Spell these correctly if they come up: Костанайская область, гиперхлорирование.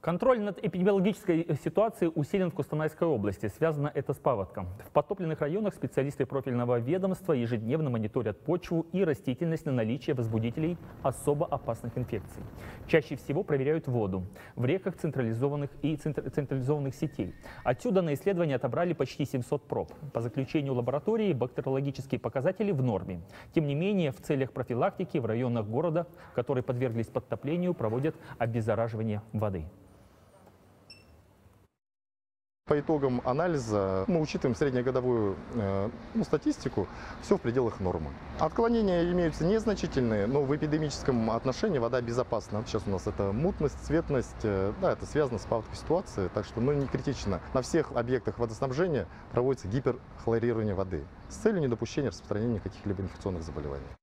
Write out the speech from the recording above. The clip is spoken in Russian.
Контроль над эпидемиологической ситуацией усилен в Костанайской области. Связано это с паводком. В подтопленных районах специалисты профильного ведомства ежедневно мониторят почву и растительность на наличие возбудителей особо опасных инфекций. Чаще всего проверяют воду в реках централизованных сетей. Отсюда на исследование отобрали почти 700 проб. По заключению лаборатории бактериологические показатели в норме. Тем не менее, в целях профилактики в районах города, которые подверглись подтоплению, проводят обеззараживание воды. По итогам анализа мы учитываем среднегодовую статистику, все в пределах нормы. Отклонения имеются незначительные, но в эпидемическом отношении вода безопасна. Сейчас у нас это мутность, цветность, да, это связано с паводковой ситуацией, так что не критично. На всех объектах водоснабжения проводится гиперхлорирование воды с целью недопущения распространения каких-либо инфекционных заболеваний.